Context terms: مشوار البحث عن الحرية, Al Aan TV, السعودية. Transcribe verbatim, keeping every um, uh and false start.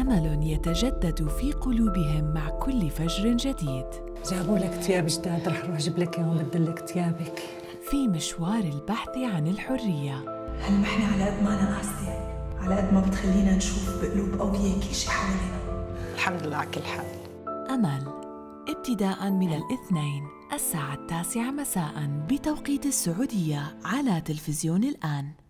أمل يتجدد في قلوبهم مع كل فجر جديد. جابوا لك ثياب جداد، رح روح اجيب لك اياهم وبدلك ثيابك. في مشوار البحث عن الحرية. هالمحنة على قد ما أنا قاسية، على قد ما بتخلينا نشوف بقلوب قوية كل شيء حوالينا. الحمد لله على كل حال. أمل، ابتداءً من الاثنين الساعة التاسعة مساءً بتوقيت السعودية على تلفزيون الآن.